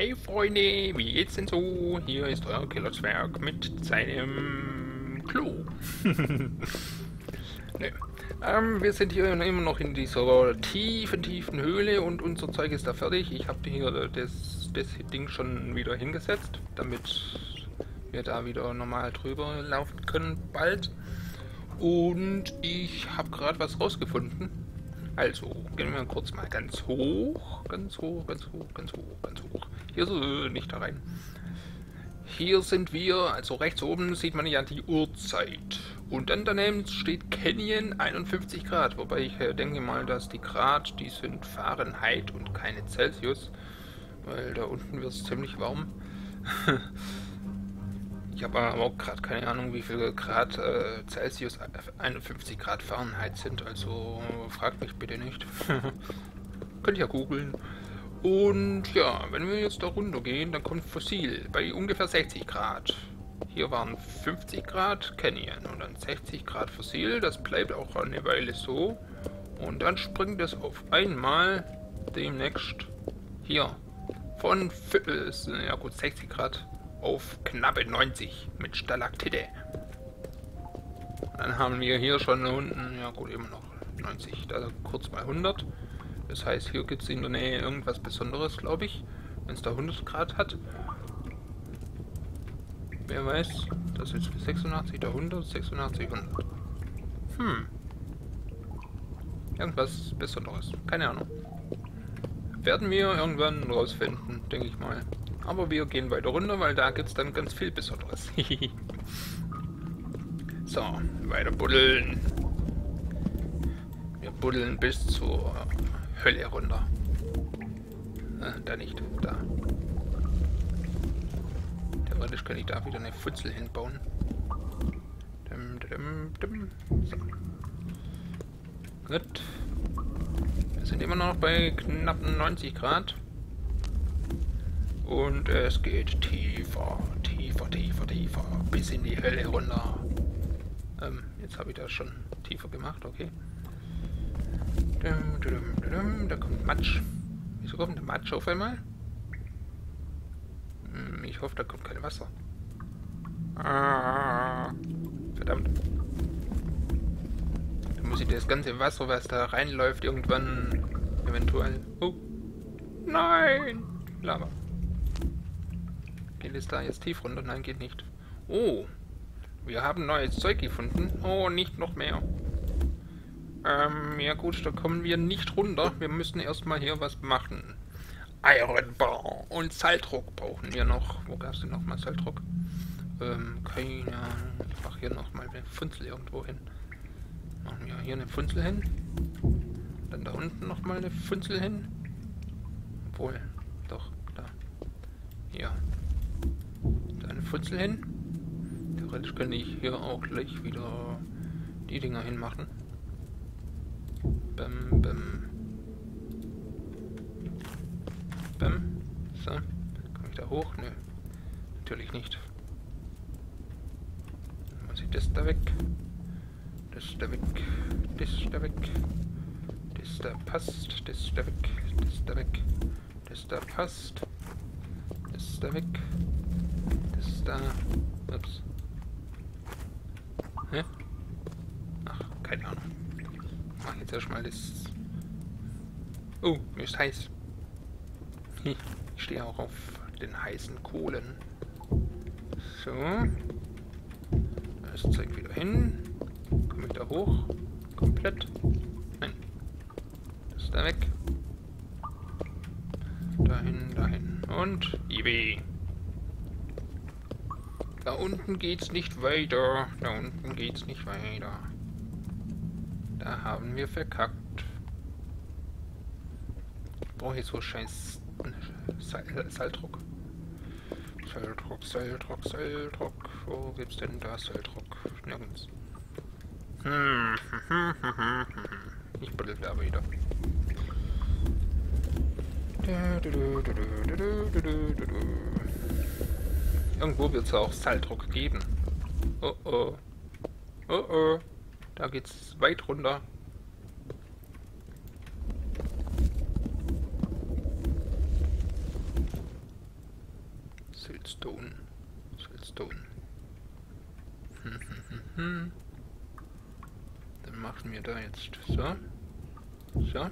Hey Freunde, wie geht's denn so? Hier ist euer Killerzwerg mit seinem Klo. Nee. Wir sind hier immer noch in dieser tiefen Höhle und unser Zeug ist da fertig. Ich habe hier das Ding schon wieder hingesetzt, damit wir da wieder normal drüber laufen können bald. Und ich habe gerade was rausgefunden. Also, gehen wir kurz mal ganz hoch, ganz hoch, ganz hoch, ganz hoch, ganz hoch. Hier so, nicht da rein. Hier sind wir, also rechts oben sieht man ja die Uhrzeit. Und dann daneben steht Canyon 51 Grad, wobei ich denke mal, dass die Grad, die sind Fahrenheit und keine Celsius. Weil da unten wird es ziemlich warm. Ich habe aber auch gerade keine Ahnung, wie viel Grad Celsius 51 Grad Fahrenheit sind, also fragt mich bitte nicht. Könnt ihr ja googeln. Und ja, wenn wir jetzt da runter gehen, dann kommt Fossil bei ungefähr 60 Grad. Hier waren 50 Grad Canyon und dann 60 Grad Fossil, das bleibt auch eine Weile so. Und dann springt es auf einmal demnächst hier von ja gut, 60 Grad. Auf knappe 90 mit Stalaktide. Dann haben wir hier schon unten, ja gut, immer noch 90, da kurz mal 100. Das heißt, hier gibt es in der Nähe irgendwas Besonderes, glaube ich, wenn es da 100 Grad hat. Wer weiß, das ist 86, da 100, 86, 100. Irgendwas Besonderes, keine Ahnung. Werden wir irgendwann rausfinden, denke ich mal. Aber wir gehen weiter runter, weil da gibt es dann ganz viel Besonderes. So, weiter buddeln. Wir buddeln bis zur Hölle runter. Da nicht, da. Theoretisch kann ich da wieder eine Futzel hinbauen. So. Gut. Wir sind immer noch bei knappen 90 Grad. Und es geht tiefer, tiefer, tiefer, tiefer, bis in die Hölle runter. Jetzt habe ich das schon tiefer gemacht, okay. Da kommt Matsch. Wieso kommt der Matsch auf einmal? Ich hoffe, da kommt kein Wasser. Ah, verdammt. Da muss ich das ganze Wasser, was da reinläuft, irgendwann eventuell... Oh, nein! Lava. Geht es da jetzt tief runter? Nein, geht nicht. Oh, wir haben neues Zeug gefunden. Oh, nicht noch mehr. Ja gut, da kommen wir nicht runter. Wir müssen erstmal hier was machen. Iron Ball und Salt Rock brauchen wir noch. Wo gab es denn nochmal Salt Rock? Keine Ahnung. Ich mache hier nochmal eine Funzel irgendwo hin. Machen wir hier eine Funzel hin. Dann da unten nochmal eine Funzel hin. Obwohl, doch, da. Ja. Eine Futzel hin. Theoretisch könnte ich hier auch gleich wieder die Dinger hinmachen. Bäm, bäm. Bäm. So. Komme ich da hoch? Nö. Natürlich nicht. Dann muss ich das da weg. Das da weg. Das da weg. Das da passt. Das da weg. Das da weg. Das da passt. Das da weg. Da. Ups. Hä? Ach, keine Ahnung. Ich mach jetzt erstmal das. Oh, mir ist heiß. Ich stehe auch auf den heißen Kohlen. So. Das Zeug wieder hin. Komme ich da hoch? Komplett. Nein. Das ist da weg. Dahin, dahin. Und. Ibi. Da unten geht's nicht weiter. Da unten geht's nicht weiter. Da haben wir verkackt. Brauche ich so scheiß Saltrock. Saltrock, Saltrock, Saltrock. Wo gibt's denn da Saltrock? Nirgends. Ich buddel da wieder. Irgendwo wird es auch Saltdruck geben. Oh oh. Oh oh. Da geht's weit runter. Siltstone. Siltstone. Dann machen wir da jetzt so. So.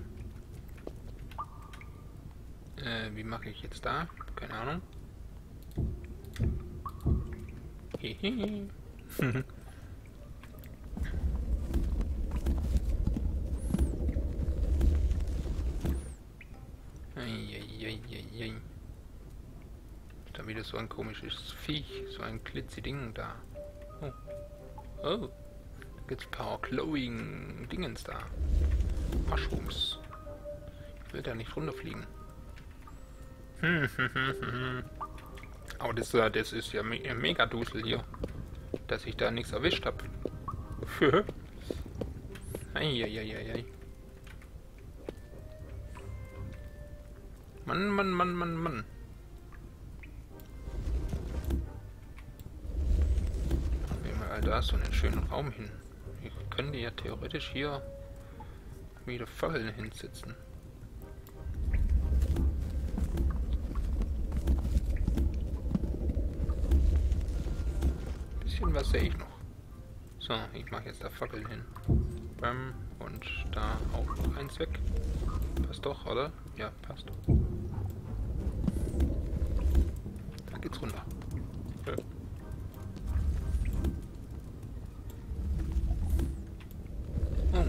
Wie mache ich jetzt da? Keine Ahnung. Hehehe. Ist da wieder so ein komisches Viech, so ein Klitzeding da. Oh. Oh. Da gibt's ein paar glowing Dingens da. Mushrooms. Ich will da nicht runterfliegen. Aber das ist ja mega Dusel hier, dass ich da nichts erwischt habe. Eieieiei. Mann, Mann, Mann, Mann, Mann. Machen wir mal da so einen schönen Raum hin. Ich könnte ja theoretisch hier wieder Fackeln hinsetzen. Was sehe ich noch? So, ich mache jetzt da Fackeln hin. Bam. Und da auch noch eins weg. Passt doch, oder? Ja, passt. Da geht's runter. Ja. Oh.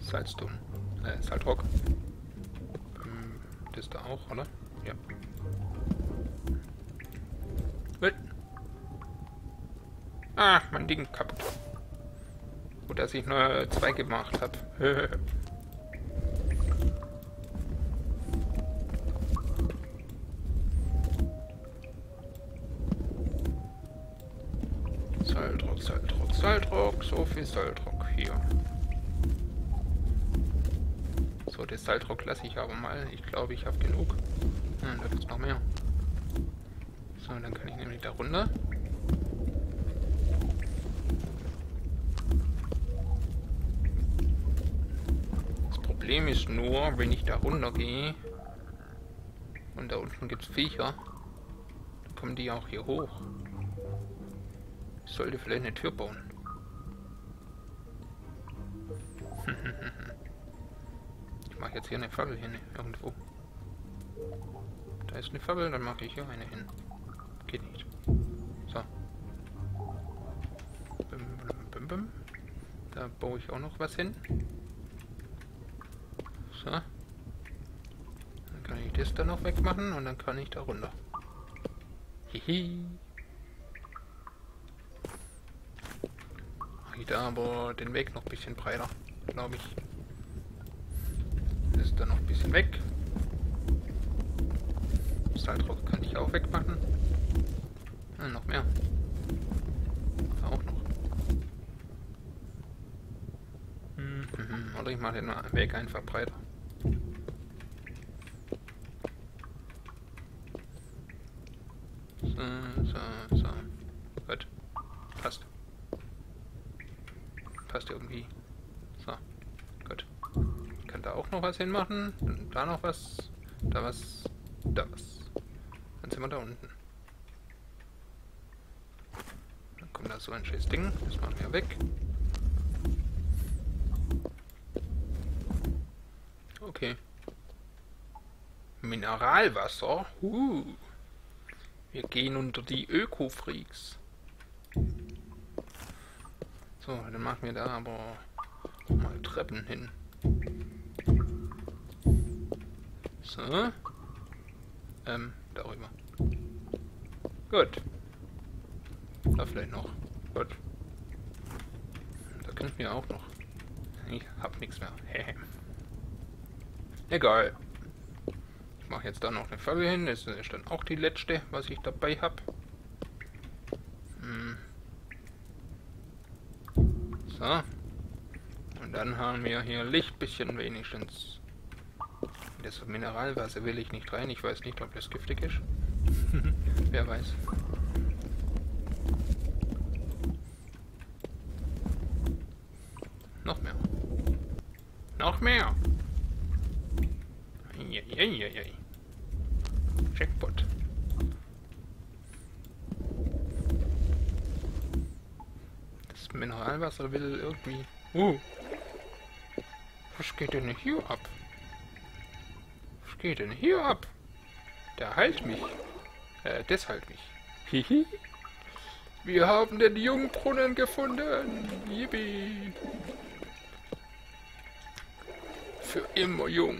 Salzton. Salt Rock. Das da auch, oder? Ja. Gut. Ah, mein Ding kaputt. Gut, dass ich nur zwei gemacht habe. Saltrock, Saltrock, Saltrock, so viel Saltrock hier. So, das Saltrock lasse ich aber mal. Ich glaube, ich habe genug. Da gibt es noch mehr. So, dann kann ich nämlich da runter. Problem ist nur, wenn ich da runter gehe und da unten gibt es Viecher, dann kommen die auch hier hoch. Ich sollte vielleicht eine Tür bauen. Ich mache jetzt hier eine Fackel hin, irgendwo. Da ist eine Fackel, dann mache ich hier eine hin. Geht nicht. So. Bim, bim, bim, bim. Da baue ich auch noch was hin. So. Dann kann ich das dann noch wegmachen und dann kann ich da runter. Hihi. Mach ich da aber den Weg noch ein bisschen breiter, glaube ich. Das ist dann noch ein bisschen weg. Saltrock kann ich auch wegmachen. Ja, noch mehr. Da auch noch. Oder ich mache den Weg einfach breiter. So. Gut. Passt. Passt irgendwie. So. Gut. Ich kann da auch noch was hinmachen. Und da noch was. Da was. Da was. Dann sind wir da unten. Dann kommt da so ein schönes Ding. Das machen wir weg. Okay. Mineralwasser. Wir gehen unter die Öko-Freaks. So, dann machen wir da aber mal Treppen hin. So. Darüber. Gut. Da vielleicht noch. Gut. Da könnten wir auch noch. Ich hab nichts mehr. Egal. Ich mache jetzt da noch eine Fackel hin. Das ist dann auch die letzte, was ich dabei habe. So. Und dann haben wir hier Licht, bisschen wenigstens. Das Mineralwasser will ich nicht rein. Ich weiß nicht, ob das giftig ist. Wer weiß. Noch mehr. Noch mehr! Jackpot. das Mineralwasser will irgendwie... Was geht denn hier ab? Was geht denn hier ab? Der heilt mich. Das heilt mich. Hihi. Wir haben den Jungbrunnen gefunden. Yippie. Für immer jung.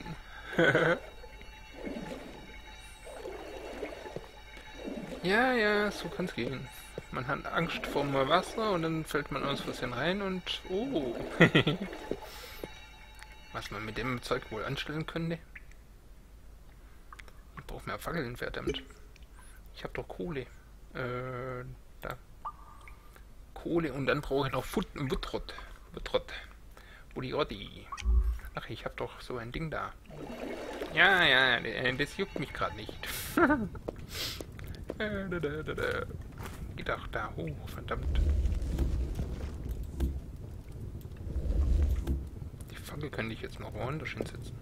Ja, ja, so kann's gehen. Man hat Angst vor dem Wasser und dann fällt man aus Versehen rein und... Oh! Was man mit dem Zeug wohl anstellen könnte? Ich brauche mehr Fackeln, verdammt. Ich habe doch Kohle. Da. Kohle und dann brauche ich noch Wuttrott. Wuttrott. Ach, ich habe doch so ein Ding da. Ja, ja, das juckt mich gerade nicht. Geht auch da hoch, verdammt. Die Fackel könnte ich jetzt noch woanders hinsetzen.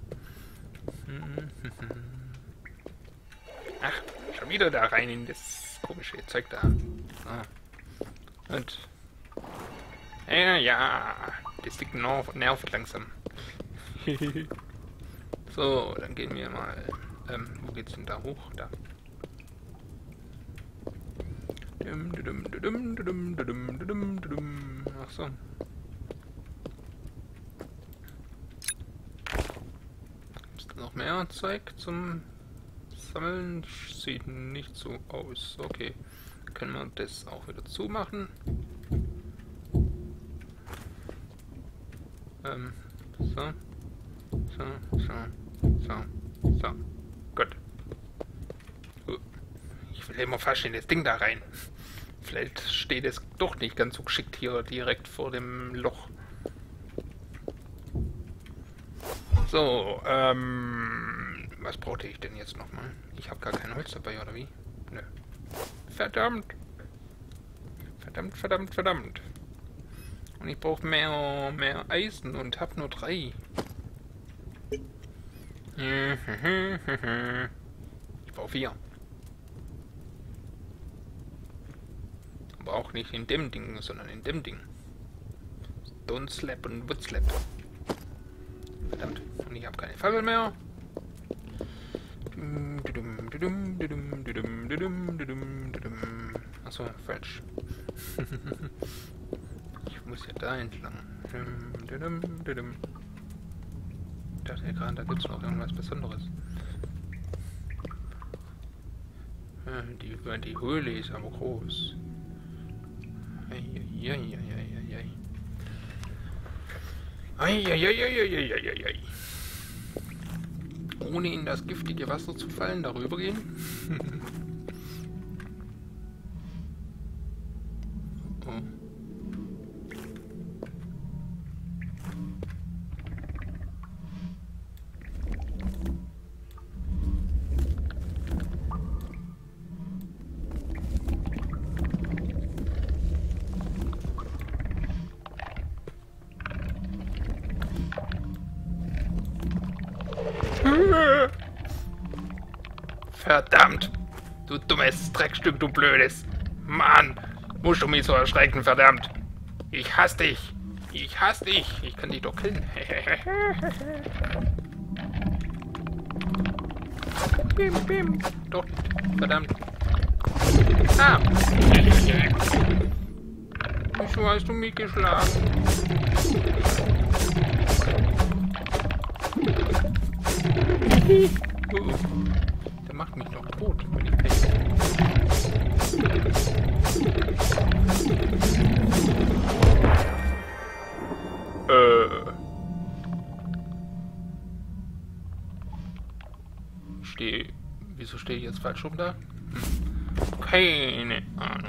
Ach, schon wieder da rein in das komische Zeug da. Ah. Und. Ja, das Ding nervt langsam. So, dann gehen wir mal. Wo geht's denn da hoch? Da. Ach so. Ist noch mehr Zeug zum Sammeln? Sieht nicht so aus. Okay. Können wir das auch wieder zumachen? So. Gut. Ich will immer fast in das Ding da rein. Vielleicht steht es doch nicht ganz so geschickt hier direkt vor dem Loch. So, was brauchte ich denn jetzt nochmal? Ich habe gar kein Holz dabei, oder wie? Nö. Verdammt! Verdammt! Und ich brauche mehr Eisen und habe nur 3. Ich brauche 4. Aber auch nicht in dem Ding, sondern in dem Ding. Stone Slap und Wood Slap. Verdammt. Und ich habe keine Fackel mehr. Achso, falsch. Ich muss ja da entlang. Ich dachte ja gerade, da gibt es noch irgendwas Besonderes. Die Höhle ist aber groß. Ohne in das giftige Wasser zu fallen, darüber gehen. Oh. Verdammt! Du dummes Dreckstück, du Blödes! Mann! Musst du mich so erschrecken, verdammt! Ich hasse dich! Ich hasse dich! Ich kann dich doch killen! Bim, bim! Doch! Verdammt! Ah! Wieso hast du mich geschlagen? Der macht mich doch tot, wenn ich Pech habe. Wieso stehe ich jetzt falsch rum da? Keine Ahnung.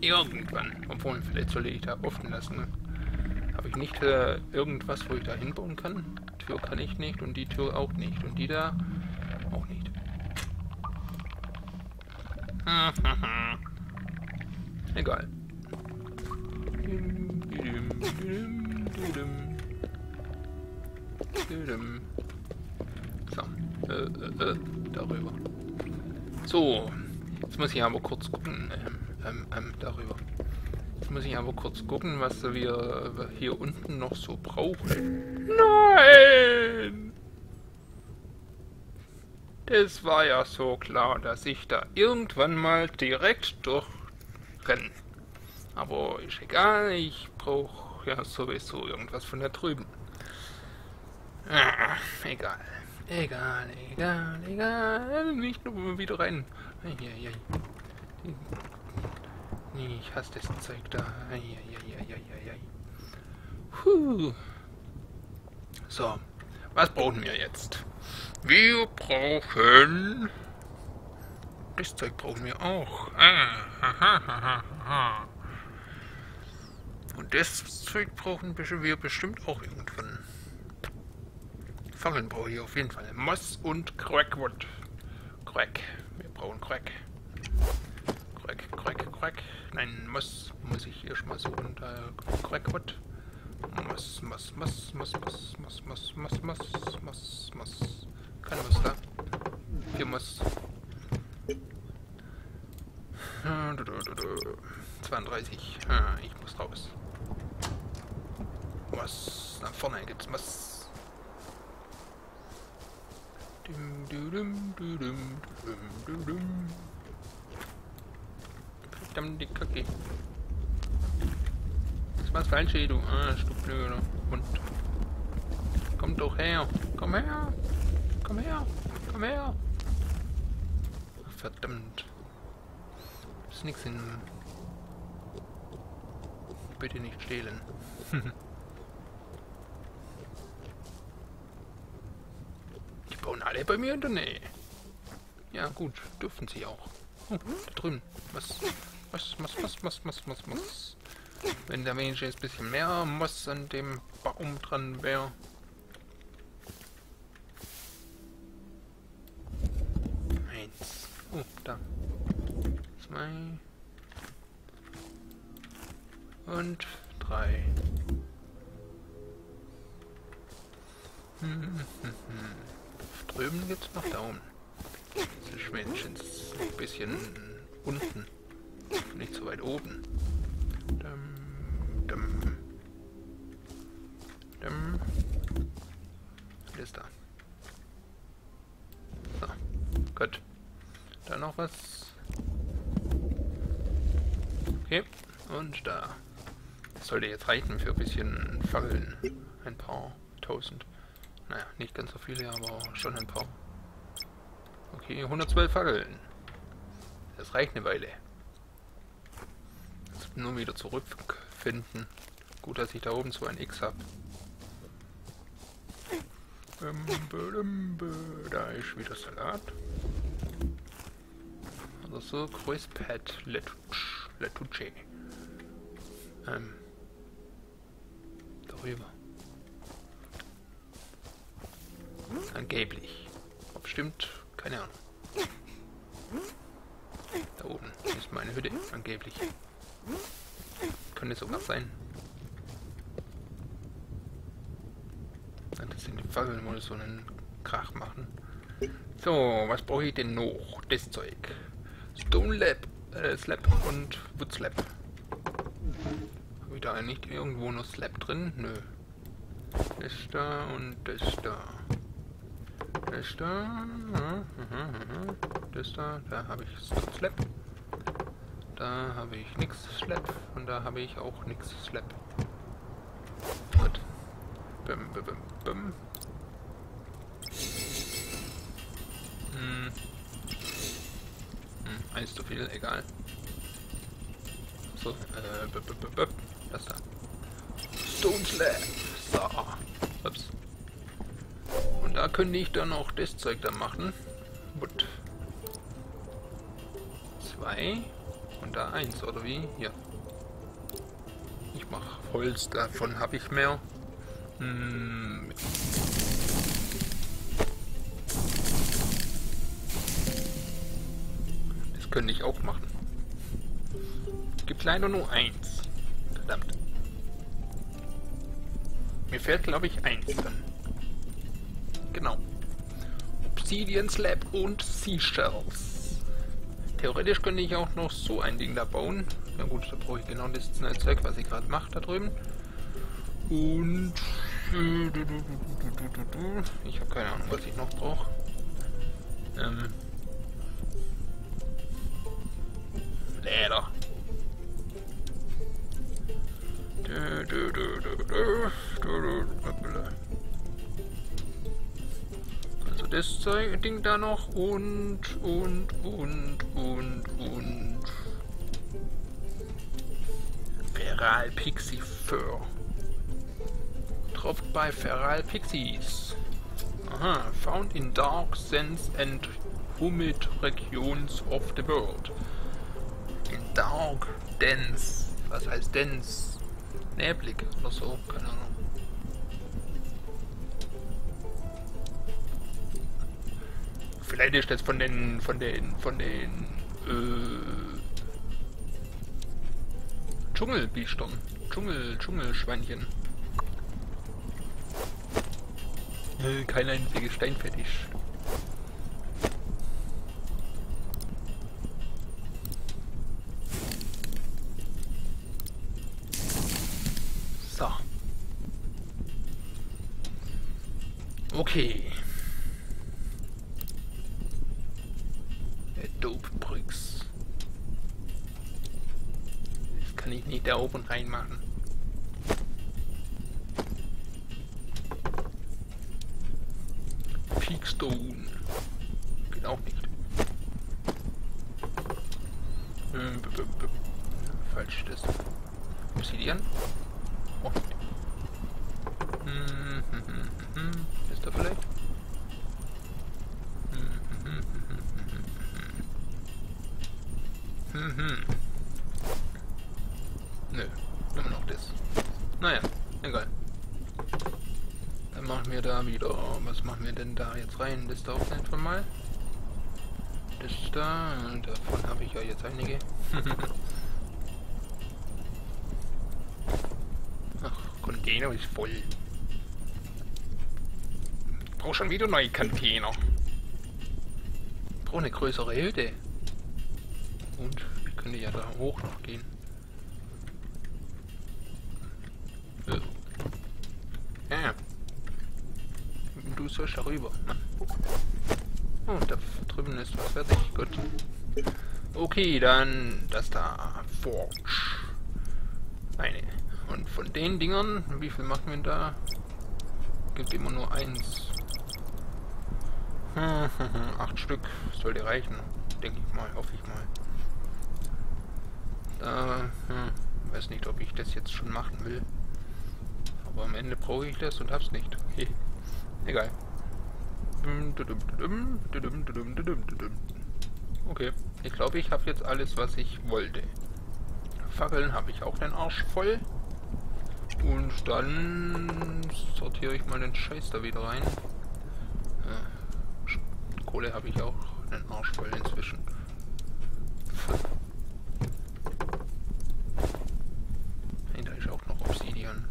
Irgendwann. Obwohl, vielleicht sollte ich da offen lassen. Habe ich nicht irgendwas, wo ich da hinbauen kann? Tür kann ich nicht und die Tür auch nicht. Und die da auch nicht. Egal. So, darüber. So, jetzt muss ich aber kurz gucken, darüber. Jetzt muss ich aber kurz gucken, was wir hier unten noch so brauchen. Nein! Das war ja so klar, dass ich da irgendwann mal direkt durchrenne. Aber ist egal, ich brauche ja sowieso irgendwas von da drüben. Ah, egal. Egal, egal, egal. Nicht nur wieder rein. Eieiei. Ich hasse das Zeug da. Eieiei. Puh. So, was brauchen wir jetzt? Wir brauchen... Das Zeug brauchen wir auch. Und das Zeug brauchen wir bestimmt auch irgendwann. Fangen brauche ich auf jeden Fall. Moss und Crackwood. Crack. Wir brauchen Crack. Crack. Nein, Moss muss ich hier schon mal so unter Crackwood. Moss. Kein Moss da. Hier Moss. 32. Ich muss raus. Moss. Nach vorne gibt's Moss. Verdammt die Kacke. Das war's falsch, du. Ah, Stublöder. Und komm doch her. Komm her. Verdammt. Ist nix in. Bitte nicht stehlen. Bauen alle bei mir in der Nähe. Ja gut, dürfen sie auch. Oh, da drüben. Was. Wenn da wenigstens ein bisschen mehr Moss an dem Baum dran wäre. Eins. Oh, da. Zwei. Und drei. Drüben gibt es noch Daumen. Das ist wenigstens ein bisschen unten. Nicht so weit oben. Das da. So. Gut. Da noch was. Okay. Und da. Das sollte jetzt reichen für ein bisschen Fackeln. Ein paar tausend. Naja, nicht ganz so viele, aber schon ein paar. Okay, 112 Fackeln. Das reicht eine Weile. Jetzt nur wieder zurückfinden. Gut, dass ich da oben so ein X habe. Da ist wieder Salat. Oder so, Kreuzpad. Letucci. Darüber. Angeblich. Ob stimmt? Keine Ahnung. Da oben ist meine Hütte. Angeblich. Könnte sogar sein. Das sind die Fackeln, wo so einen Krach machen. So, was brauche ich denn noch? Das Zeug. Stone Slap und Wood Slap. Habe ich da nicht irgendwo noch Slap drin? Nö. Das da und das da. Da habe ich Stone Slap. Da habe ich nix Slap und da habe ich auch nix Slap. Gut. Eins zu viel, egal. So, das da. Stone Slap. So. Ups. Und da könnte ich dann auch das Zeug da machen. Gut. 2 und da 1, oder wie? Ja. Ich mach Holz, davon habe ich mehr. Das könnte ich auch machen. Es gibt leider nur eins. Verdammt. Mir fehlt, glaube ich, eins dann. Genau. Obsidian Slab und Seashells. Theoretisch könnte ich auch noch so ein Ding da bauen. Na gut, da brauche ich genau das Netzwerk, was ich gerade mache, da drüben. Und... ich habe keine Ahnung, was ich noch brauche. Leder. Also das Ding da noch und Feral Pixie Fur. Tropft bei Feral Pixies. Aha, found in dark sands and humid regions of the world. In dark, dense. Was heißt dense? Neblig oder so, keine Ahnung. Vielleicht ist das von den Dschungelbiestern. Dschungelschweinchen. Kein einziges Steinfetisch. Okay. Dope Bricks. Das kann ich nicht da oben reinmachen. Peakstone. Geht auch nicht. Falsch, das. Obsidian. Oh. Ist da vielleicht? Nö, immer noch das. Naja, egal. Dann machen wir da wieder. Was machen wir denn da jetzt rein? Das da auch einfach mal. Das da. Davon habe ich ja jetzt einige. Ach, Container ist voll. Ich brauche schon wieder neue Container. Ich brauche eine größere Hütte. Und ich könnte ja da hoch noch gehen. Ja. Du sollst darüber. Oh, da drüben ist was fertig. Gut. Okay, dann das da. Forge. Eine. Und von den Dingern, wie viel machen wir da? Gibt immer nur eins. 8 Stück sollte reichen, denke ich mal, hoffe ich mal. Da, weiß nicht, ob ich das jetzt schon machen will. Aber am Ende brauche ich das und hab's nicht. Okay. Egal. Okay, ich glaube, ich habe jetzt alles, was ich wollte. Fackeln habe ich auch den Arsch voll. Und dann sortiere ich mal den Scheiß da wieder rein. Kohle habe ich auch einen Arsch voll inzwischen. Da ist auch noch Obsidian.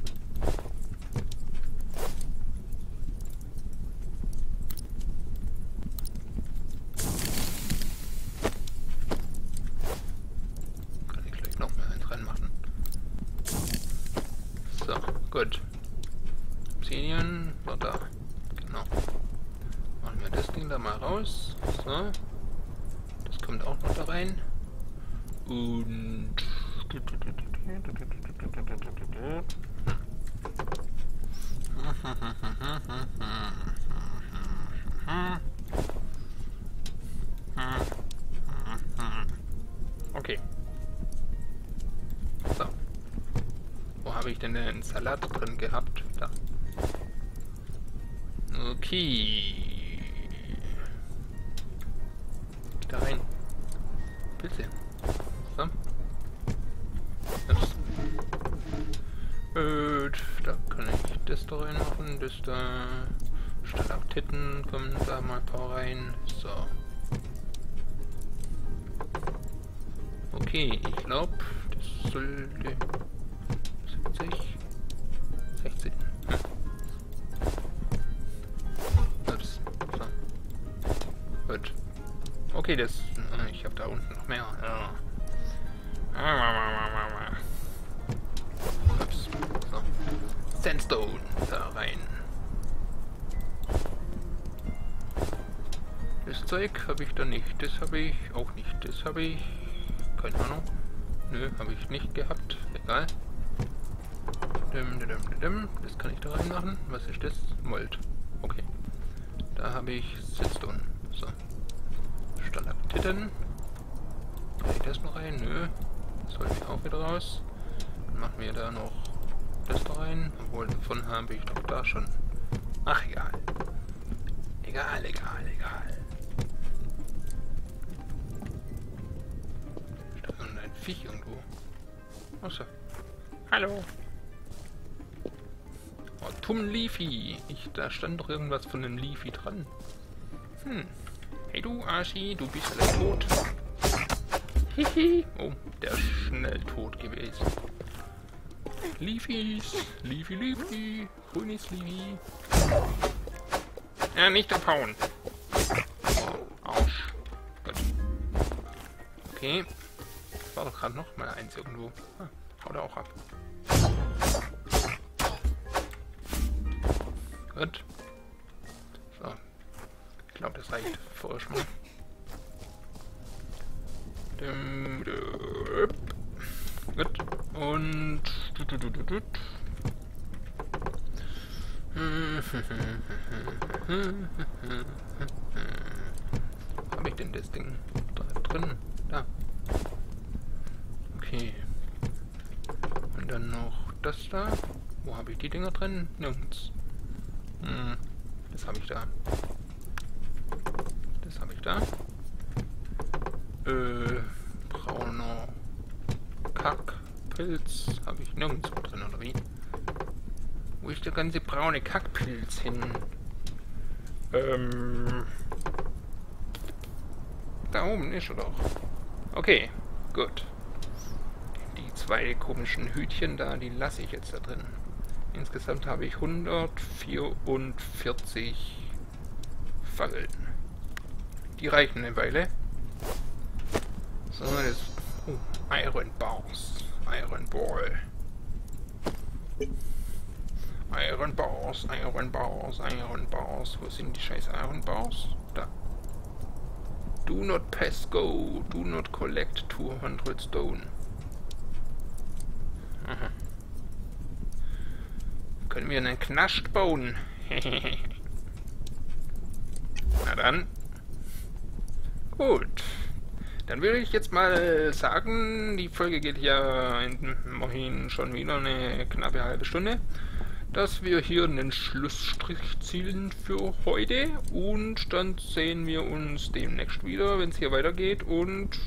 Kann ich gleich noch mal eins reinmachen. So, gut. Obsidian war da. Genau. Machen wir das Ding da mal raus. So. Das kommt auch noch da rein. Und... okay. So. Wo habe ich denn den Salat drin gehabt? Da. Okay. Da rein. Pilze. So. Ups. das da rein machen, das da Stalaktiten, kommen da mal ein paar rein, so. Okay, ich glaube, das sollte 70, 16. Ups, so. Gut. Okay, das, ich habe da unten noch mehr. Ja. Ups, so. Sandstone, da rein. Das Zeug habe ich da nicht, das habe ich auch nicht, das habe ich... keine Ahnung. Nö, habe ich nicht gehabt. Egal. Das kann ich da reinmachen. Was ist das? Molt. Okay. Da habe ich Siltstone. So. Stalaktiten. Kann ich das noch rein? Nö. Das hole ich auch wieder raus. Dann machen wir da noch das da rein. Obwohl, davon habe ich doch da schon. Ach, egal. Egal, egal, egal. Viech irgendwo. Achso. Hallo. Oh, Tom Leafy. Da stand doch irgendwas von dem Leafy dran. Hm. Hey du Arschi, du bist gleich tot. Hihi. Oh, der ist schnell tot gewesen. Leafys. Leafy, Leafy. Grünes Leafy. Ja, nicht abhauen. Oh, Arsch. Gut. Okay. War doch gerade noch mal eins irgendwo. Ah, haut er auch ab. Gut. So. Ich glaube, das reicht für euch mal. Gut. Und... Hab ich denn das Ding da drin? Da. Okay. Und dann noch das da. Wo habe ich die Dinger drin? Nirgends. Hm, das habe ich da. Das habe ich da. Brauner Kackpilz habe ich nirgends drin, oder wie? Wo ist der ganze braune Kackpilz hin? Da oben ist er doch. Okay, gut. Zwei komischen Hütchen da, die lasse ich jetzt da drin. Insgesamt habe ich 144 Fackeln. Die reichen eine Weile. So, das... Oh, Iron Bars. Iron Ball. Iron Bars, Iron Bars, Iron Bars. Wo sind die scheiß Iron Bars? Da. Do not pass go. Do not collect 200 stone. Aha. Können wir einen Knast bauen? Na dann. Gut. Dann würde ich jetzt mal sagen, die Folge geht ja immerhin schon wieder eine knappe halbe Stunde, dass wir hier einen Schlussstrich zielen für heute. Und dann sehen wir uns demnächst wieder, wenn es hier weitergeht. Und...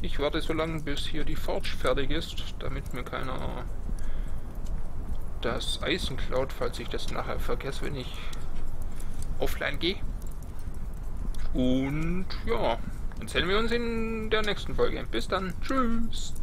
ich warte so lange, bis hier die Forge fertig ist, damit mir keiner das Eisen klaut, falls ich das nachher vergesse, wenn ich offline gehe. Und ja, dann sehen wir uns in der nächsten Folge. Bis dann. Tschüss.